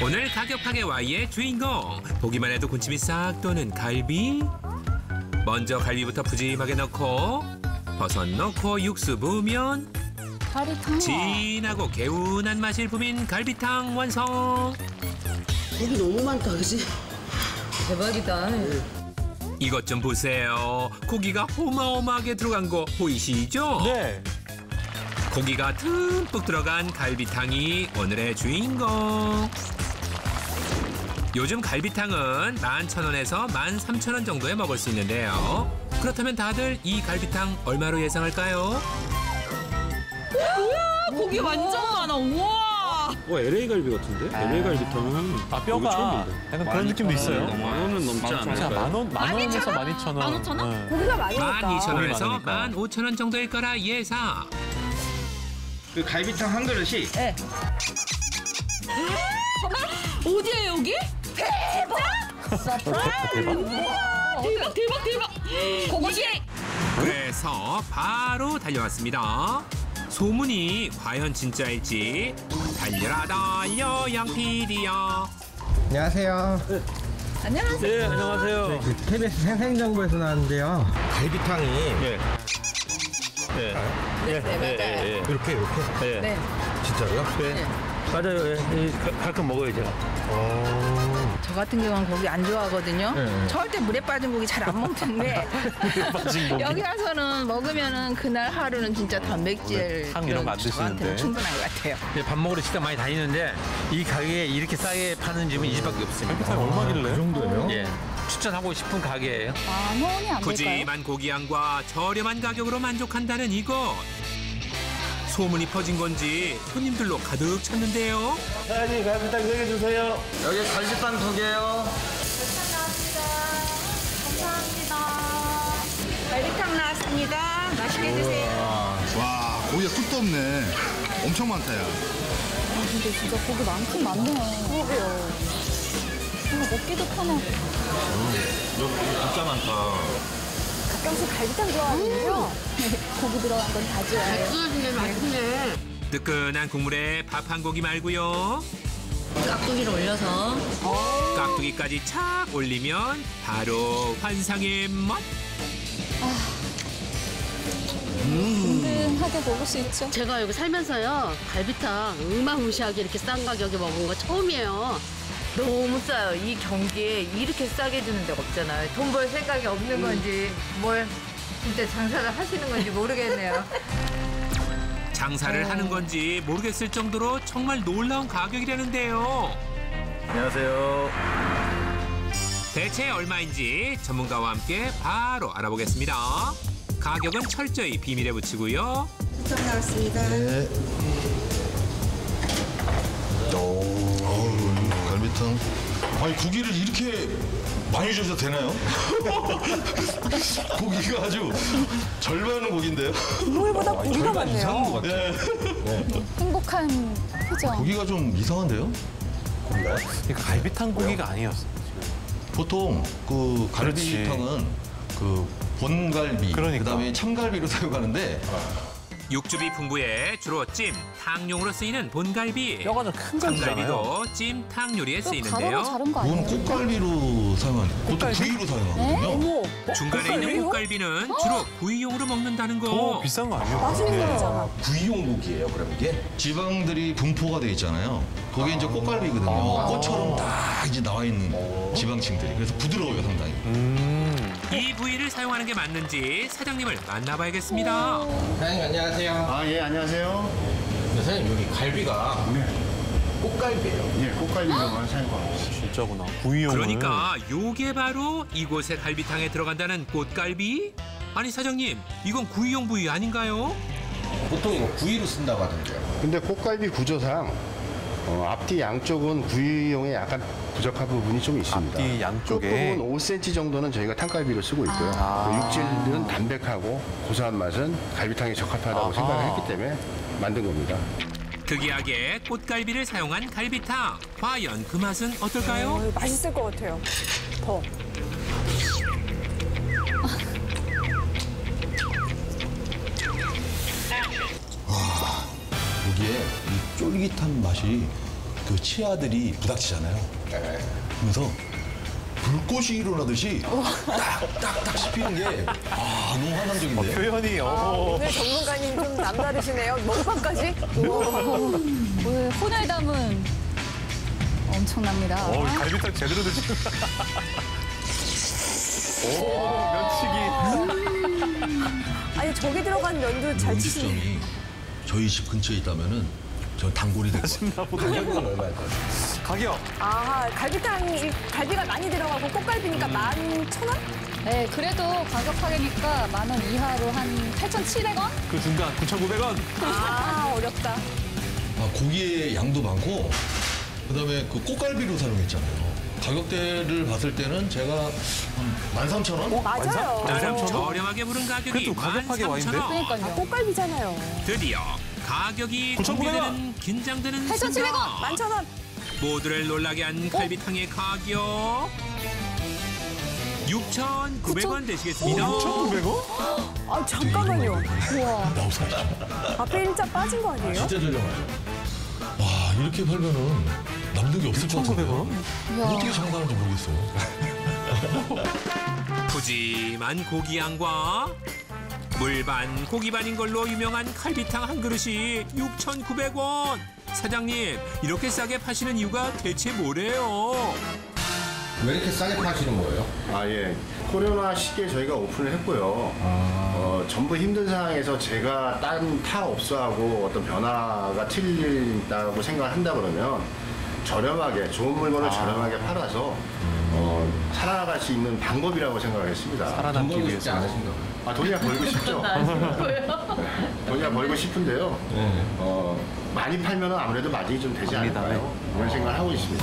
오늘 가격하게 Y의 주인공, 보기만 해도 군침이 싹 도는 갈비. 먼저 갈비부터 푸짐하게 넣고 버섯 넣고 육수 부으면 진하고 개운한 맛을 부민 갈비탕 완성. 고기 너무 많다, 그지? 대박이다. 이것 좀 보세요. 고기가 어마어마하게 들어간 거 보이시죠? 네. 고기가 듬뿍 들어간 갈비탕이 오늘의 주인공. 요즘 갈비탕은 11,000원에서 13,000원 정도에 먹을 수 있는데요. 그렇다면 다들 이 갈비탕 얼마로 예상할까요? 우와, 고기 완전 많아. 우와. 와, LA 갈비 같은데? LA 갈비탕은 뼈가 처음인데. 약간 그런 느낌도 있어요. 만 원은 넘지 않을까요? 만 원에서 12,000원. 12,000원? 네. 고기가 많이 먹다. 12,000원에서 15,000원 정도일 거라 예상. 그 갈비탕 한 그릇이. 네. 어디야 여기? 대박! 서프라이즈! 대박 대박 대박! 이게! 그래서 바로 달려왔습니다. 소문이 과연 진짜일지 달려라 달려 양피디야. 안녕하세요. 네. 안녕하세요. 네, 안녕하세요. 그 KBS 생생정보에서 나왔는데요. 갈비탕이. 네. 네. 네, 네, 네, 네. 이렇게 이렇게. 네. 네. 진짜요? 네. 네. 맞아요. 예. 가끔 먹어요, 제가. 저 같은 경우는 고기 안 좋아하거든요. 네. 절대 물에 빠진 고기 잘 안 먹는데 여기 와서는 먹으면은 그날 하루는 진짜 단백질 탕 이런 거 안 드시는데 충분한 것 같아요. 예, 밥 먹으러 식당 많이 다니는데 이 가게에 이렇게 싸게 파는 집은 이 집밖에 없습니다. 얼마길래? 그 정도예요? 예. 추천하고 싶은 가게예요. 만원이 안 될까요? 푸짐한 고기 양과 저렴한 가격으로 만족한다는 이곳. 소문이 퍼진 건지 손님들로 가득 찼는데요. 사장님, 갈비탕 2개 주세요. 여기 갈비빵 2개요. 갈비탕 나왔습니다. 감사합니다. 갈비탕 나왔습니다. 맛있게 드세요. 와, 고기가 끝도 없네. 엄청 많다, 야. 아, 근데 진짜 고기 많긴 많네. 그러게요. 정말 먹기도 편하고. 여기 진짜 많다. 가끔씩 갈비탕 좋아하는데요. 고기 들어간 건 다 좋아해요. 맛있네, 맛있네. 뜨끈한 국물에 밥 한 고기 말고요. 깍두기를 올려서. 깍두기까지 착 올리면 바로 환상의 맛. 든든하게 먹을 수 있죠. 제가 여기 살면서요. 갈비탕 어마무시하게 이렇게 싼 가격에 먹은 거 처음이에요. 너무 싸요. 이 경기에 이렇게 싸게 주는 데가 없잖아요. 돈 벌 생각이 없는 건지 뭘 진짜 장사를 하시는 건지 모르겠네요. 장사를 하는 건지 모르겠을 정도로 정말 놀라운 가격이라는데요. 안녕하세요. 대체 얼마인지 전문가와 함께 바로 알아보겠습니다. 가격은 철저히 비밀에 붙이고요. 추첨 나왔습니다. 네. 갈비탕. 아니, 고기를 이렇게 많이 줘도 되나요? 고기가 아주 절반은 고기인데요. 국물보다 고기가 많네요. 이상한 것 같아요. 네. 네. 행복한 표정. 고기가 좀 이상한데요? 고기가요? 갈비탕 고기가 아니었어요. 보통 그 갈비탕은 그 본갈비, 그러니까. 그다음에 참갈비로 사용하는데. 육즙이 풍부해 주로 찜, 탕용으로 쓰이는 본갈비. 참갈비도 찜, 탕 요리에 쓰이는데요. 이건 꽃갈비로 사용하는, 그것도 구이로 사용하거든요. 중간에 있는 꽃갈비는 주로 구이용으로 먹는다는 거. 더 비싼 거 아니에요? 맛있는 거잖아. 구이용 고기예요, 그럼 이게? 지방들이 분포가 돼 있잖아요. 그게 이제 꽃갈비거든요. 꽃처럼 딱 이제 나와 있는 지방층들이. 그래서 부드러워요, 상당히. 이 부위를 사용하는 게 맞는지 사장님을 만나봐야겠습니다. 사장님, 안녕하세요. 아, 예, 안녕하세요. 네, 사장님, 여기 갈비가 꽃갈비예요. 예, 꽃갈비로만 사용하고 있어요. 진짜구나. 구이용은. 그러니까 요게 바로 이곳의 갈비탕에 들어간다는 꽃갈비? 아니, 사장님, 이건 구이용 부위 아닌가요? 보통 이거 구이로 쓴다고 하던데요. 근데 꽃갈비 구조상 앞뒤 양쪽은 구이용에 약간 부족한 부분이 좀 있습니다. 앞뒤 양쪽에 끝부분 5cm 정도는 저희가 탕갈비로 쓰고 있고요. 육질은 담백하고 고소한 맛은 갈비탕에 적합하다고 생각을 했기 때문에 만든 겁니다. 특이하게 꽃갈비를 사용한 갈비탕. 과연 그 맛은 어떨까요? 맛있을 것 같아요. 더. 와, 여기에 이 쫄깃한 맛이 그 치아들이 부닥치잖아요. 네. 그래서 불꽃이 일어나듯이 딱딱딱 씹히는 게 너무 환상적인데요. 표현이 오늘 전문가님 좀 남다르시네요. 먹방까지. 오늘 혼을 담은 엄청납니다. 갈비탕 제대로 드시고. 면치기. 아니 저기 들어간 면도 잘 치시네. 저희 집 근처에 있다면은 저 단골이 될 것 같아요. 가격은 얼마일까요? 가격! 아, 갈비탕이, 갈비가 많이 들어가고 꽃갈비니까 11,000원? 네, 그래도 가격 파괴니까 10,000원 이하로 한 8,700원? 그 중간 9,900원! 아, 어렵다. 아, 고기의 양도 많고, 그다음에 그 꽃갈비로 사용했잖아요. 가격대를 봤을 때는 제가 13,000원? 맞아요. 13,000원. 저렴하게 부른 가격이 13,000원. 꽃갈비잖아요. 드디어 가격이 공개되는 긴장되는 순간. 8,700원! 11,000원! 모두를 놀라게 한 갈비탕의 가격 6,900원 되시겠습니다. 6,900원? 아 잠깐만요. 우와. 앞에 일자 빠진 거 아니에요? 진짜 저렴하죠. 와 이렇게 팔면은 남는 게 없을 것 같아요. 어떻게 장사하는지 모르겠어요. 푸짐한 고기양과 물반, 고기반인 걸로 유명한 갈비탕 한 그릇이 6,900원. 사장님, 이렇게 싸게 파시는 이유가 대체 뭐래요? 왜 이렇게 싸게 파시는 거예요? 아, 예. 코로나 시기에 저희가 오픈을 했고요. 전부 힘든 상황에서 제가 딴 타 업소하고 어떤 변화가 틀린다고 생각을 한다 그러면 저렴하게, 좋은 물건을 저렴하게 팔아서 살아나갈 수 있는 방법이라고 생각했습니다. 살아남기 위해서. 아, 돈이야 벌고 싶죠? 돈이야 벌고 싶은데요. 네. 많이 팔면 아무래도 마진이 좀 되지 않을까요? 이런 생각을 하고 있습니다.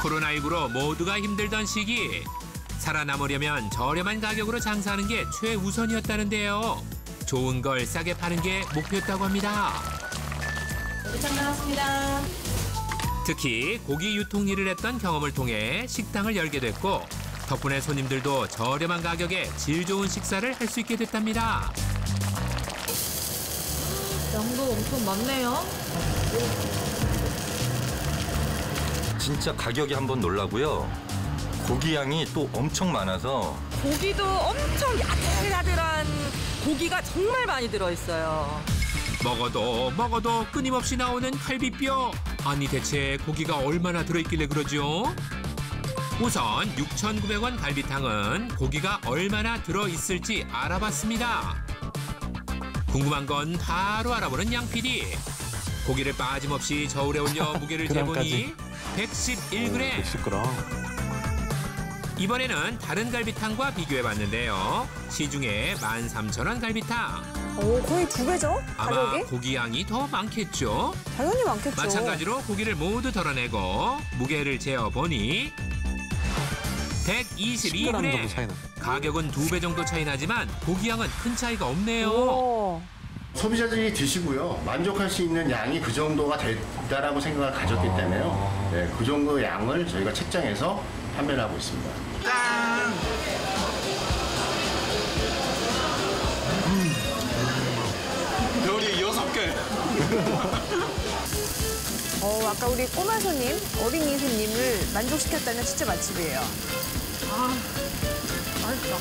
코로나19로 모두가 힘들던 시기. 살아남으려면 저렴한 가격으로 장사하는 게 최우선이었다는데요. 좋은 걸 싸게 파는 게 목표였다고 합니다. 도착 나왔습니다. 특히 고기 유통 일을 했던 경험을 통해 식당을 열게 됐고 덕분에 손님들도 저렴한 가격에 질 좋은 식사를 할 수 있게 됐답니다. 양도 엄청 많네요. 진짜 가격이 한번 놀라고요. 고기 양이 또 엄청 많아서. 고기도 엄청 야들야들한 고기가 정말 많이 들어있어요. 먹어도 먹어도 끊임없이 나오는 갈비뼈. 아니 대체 고기가 얼마나 들어있길래 그러죠? 우선 6,900원 갈비탕은 고기가 얼마나 들어있을지 알아봤습니다. 궁금한 건 바로 알아보는 양 PD. 고기를 빠짐없이 저울에 올려 무게를 재보니 111g. 110g. 이번에는 다른 갈비탕과 비교해봤는데요. 시중에 13,000원 갈비탕. 오, 거의 2배죠? 가격이? 아마 고기 양이 더 많겠죠? 당연히 많겠죠. 마찬가지로 고기를 모두 덜어내고 무게를 재어보니 122g. 가격은 2배 정도 차이 나지만 고기양은 큰 차이가 없네요. 소비자들이 드시고요. 만족할 수 있는 양이 그 정도가 됐다라고 생각을 가졌기 때문에요. 네, 그 정도 양을 저희가 책정해서 판매를 하고 있습니다. 짠! 별이 6개. 아까 우리 꼬마 손님, 어린이 손님을 만족시켰다는 진짜 맛집이에요. 아, 맛있다.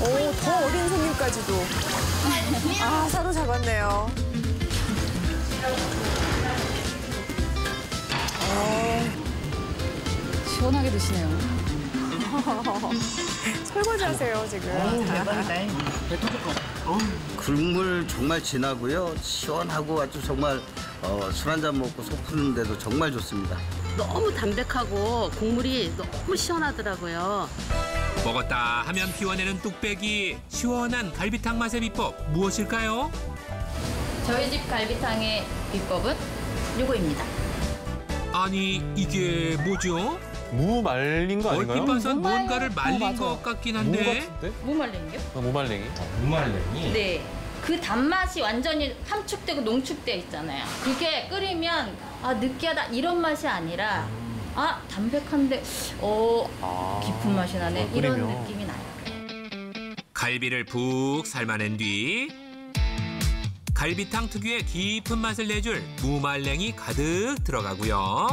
오, 더 어린 손님까지도. 아, 사로잡았네요. 시원하게 드시네요. 설거지하세요 지금. 오, 대박이다. 국물 정말 진하고요. 시원하고 아주 정말 술 한잔 먹고 속 푸는데도 정말 좋습니다. 너무 담백하고 국물이 너무 시원하더라고요. 먹었다 하면 피워내는 뚝배기. 시원한 갈비탕 맛의 비법 무엇일까요? 저희 집 갈비탕의 비법은 요거입니다. 아니 이게 뭐죠? 무 말린 거 아닌가요? 얼핏 봐선 뭔가를 말린 것 같긴 한데. 무 말린게요? 무 말랭이? 무 말랭이? 네. 그 단맛이 완전히 함축되고 농축돼 있잖아요. 그게 끓이면 아 느끼하다 이런 맛이 아니라 아 담백한데 깊은 맛이 나네 이런 느낌이 나요. 갈비를 푹 삶아낸 뒤 갈비탕 특유의 깊은 맛을 내줄 무말랭이 가득 들어가고요.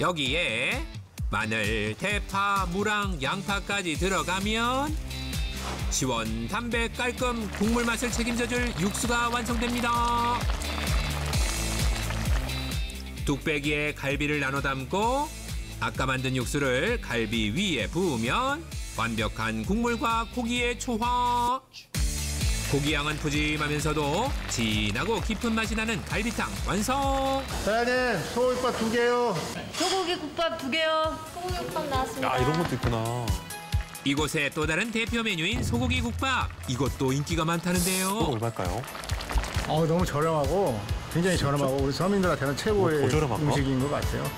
여기에 마늘, 대파, 무랑, 양파까지 들어가면 시원, 담백, 깔끔 국물 맛을 책임져줄 육수가 완성됩니다. 뚝배기에 갈비를 나눠 담고 아까 만든 육수를 갈비 위에 부으면 완벽한 국물과 고기의 조화. 고기 양은 푸짐하면서도 진하고 깊은 맛이 나는 갈비탕 완성. 사장님, 소고기밥 2개요. 소고기국밥 2개요. 소고기국밥 나왔습니다. 야, 이런 것도 있구나. 이곳의 또 다른 대표 메뉴인 소고기국밥. 이것도 인기가 많다는데요. 얼마일까요? 너무 저렴하고 굉장히 저렴하고 우리 서민들한테는 최고의 음식인 것 같아요.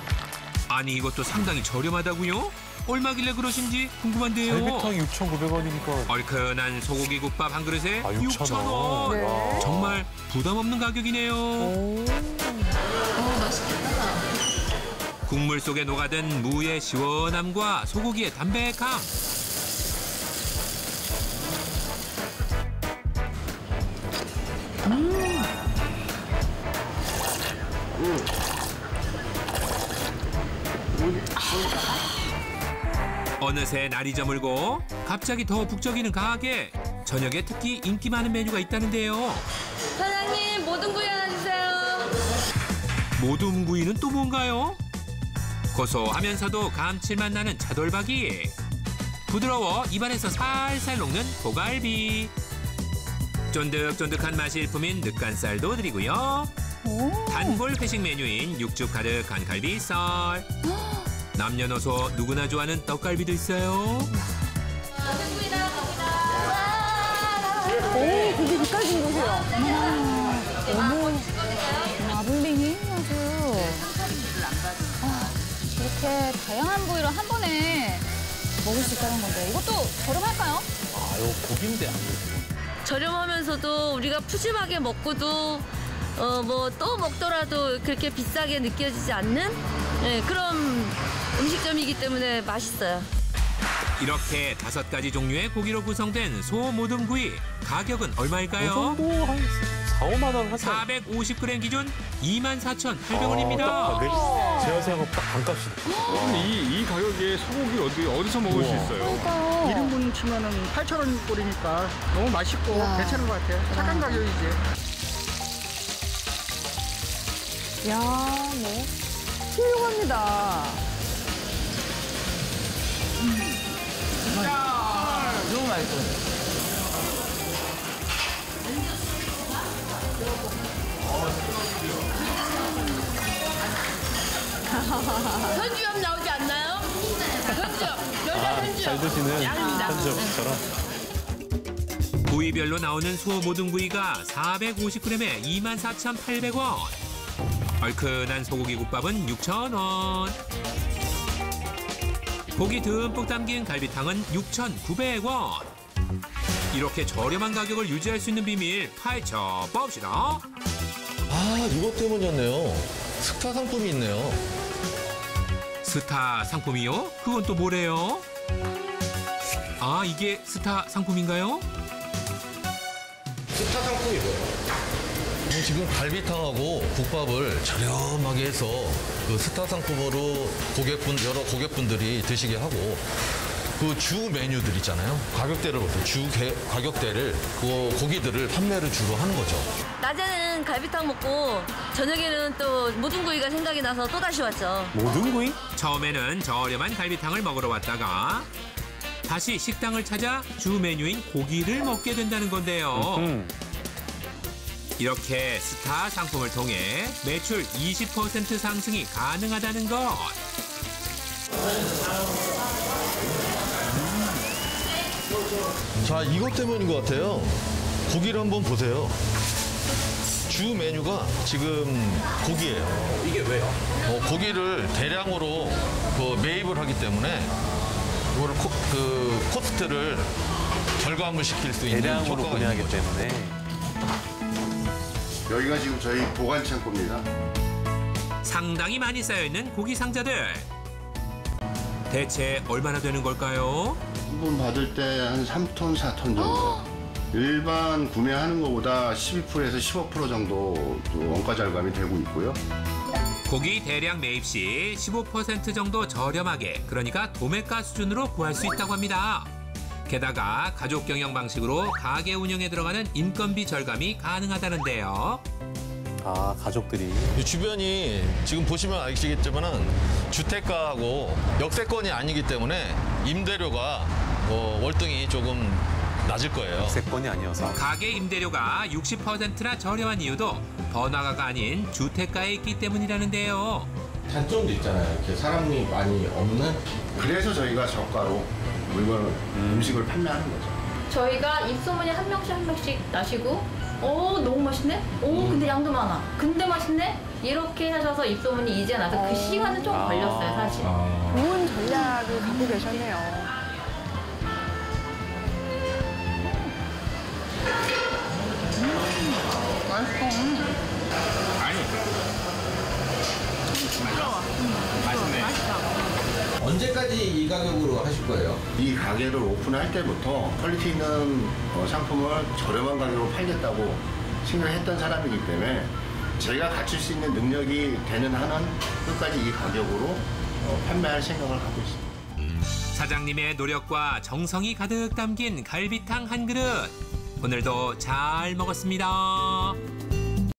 아니, 이것도 상당히 저렴하다고요? 얼마길래 그러신지 궁금한데요. 갈비탕이 6,900원이니까. 얼큰한 소고기 국밥 한 그릇에 6,000원. 네. 정말 부담 없는 가격이네요. 맛있겠다. 국물 속에 녹아든 무의 시원함과 소고기의 담백함. 어느새 날이 저물고 갑자기 더 북적이는 가게. 저녁에 특히 인기 많은 메뉴가 있다는데요. 사장님, 모둠구이 하나 주세요. 모둠구이는 또 뭔가요? 고소하면서도 감칠맛 나는 차돌박이. 부드러워 입안에서 살살 녹는 고갈비. 쫀득쫀득한 맛이 일품인 늑간살도 드리고요. 단골 회식 메뉴인 육즙 가득한 갈비살. 남녀노소 누구나 좋아하는 떡갈비도 있어요. 오, 되게 빛깔진 곳이에요. 어머, 마블링이 아주. 이렇게 다양한 부위로 한 번에 먹을 수 있다는 건데 이것도 저렴할까요? 아, 이거 고기인데 안 되죠. 저렴하면서도 우리가 푸짐하게 먹고도 또 먹더라도 그렇게 비싸게 느껴지지 않는 그런. 음식점이기 때문에 맛있어요. 이렇게 5가지 종류의 고기로 구성된 소 모둠구이. 가격은 얼마일까요? 그 정도 한 4~5만 원 하죠. 450g 기준 24,800원입니다. 제가 생각하고 딱 반값이다. 이 가격에 소고기 어디서 먹을 수 있어요? 그러니까요. 1인분 치면은 8,000원 꼴이니까 너무 맛있고 괜찮은 것 같아요. 착한 가격이지. 야, 훌륭합니다. 너무 맛있어. 현주엽 나오지 않나요? 현주엽. 잘 드시는 현주엽처럼. 부위별로 나오는 소 모둠구이가 450g에 24,800원. 얼큰한 소고기 국밥은 6,000원. 고기 듬뿍 담긴 갈비탕은 6,900원. 이렇게 저렴한 가격을 유지할 수 있는 비밀 파헤쳐 봅시다. 아, 이것 때문이었네요. 스타 상품이 있네요. 스타 상품이요? 그건 또 뭐래요? 아, 이게 스타 상품인가요? 스타 상품이 뭐예요? 지금 갈비탕하고 국밥을 저렴하게 해서 그 스타 상품으로 여러 고객분들이 드시게 하고 그 주 메뉴들 있잖아요. 가격대를 보세요. 가격대를 그 고기들을 판매를 주로 하는 거죠. 낮에는 갈비탕 먹고 저녁에는 또 모둠구이가 생각이 나서 또 다시 왔죠. 모둠구이? 처음에는 저렴한 갈비탕을 먹으러 왔다가 다시 식당을 찾아 주 메뉴인 고기를 먹게 된다는 건데요. 이렇게 스타 상품을 통해 매출 20% 상승이 가능하다는 것. 자, 이것 때문인 것 같아요. 고기를 한번 보세요. 주 메뉴가 지금 고기예요. 이게 왜요? 고기를 대량으로 매입을 하기 때문에 이거를 코스트를 절감을 시킬 수 있는 대량으로 구매하기 때문에. 여기가 지금 저희 보관 창고입니다. 상당히 많이 쌓여있는 고기 상자들. 대체 얼마나 되는 걸까요? 한 번 받을 때 한 3톤, 4톤 정도. 일반 구매하는 것보다 12%에서 15% 정도 원가 절감이 되고 있고요. 고기 대량 매입 시 15% 정도 저렴하게, 그러니까 도매가 수준으로 구할 수 있다고 합니다. 게다가 가족 경영 방식으로 가게 운영에 들어가는 인건비 절감이 가능하다는데요. 아, 가족들이. 주변이 지금 보시면 아시겠지만은 주택가하고 역세권이 아니기 때문에 임대료가 월등히 조금 낮을 거예요. 역세권이 아니어서. 가게 임대료가 60%나 저렴한 이유도 번화가가 아닌 주택가에 있기 때문이라는데요. 단점도 있잖아요. 이렇게 사람이 많이 없는. 그래서 저희가 저가로 물건을, 음식을 판매하는 거죠. 저희가 입소문이 한 명씩 한 명씩 나시고, 오, 너무 맛있네? 오, 근데 양도 많아. 근데 맛있네? 이렇게 하셔서 입소문이 이제 나서 그 시간은 좀 걸렸어요, 사실. 좋은 전략을 갖고 계셨네요. 언제까지 이 가격으로 하실 거예요? 이 가게를 오픈할 때부터 퀄리티 있는 상품을 저렴한 가격으로 팔겠다고 생각했던 사람이기 때문에 제가 갖출 수 있는 능력이 되는 한은 끝까지 이 가격으로 판매할 생각을 하고 있습니다. 사장님의 노력과 정성이 가득 담긴 갈비탕 한 그릇. 오늘도 잘 먹었습니다.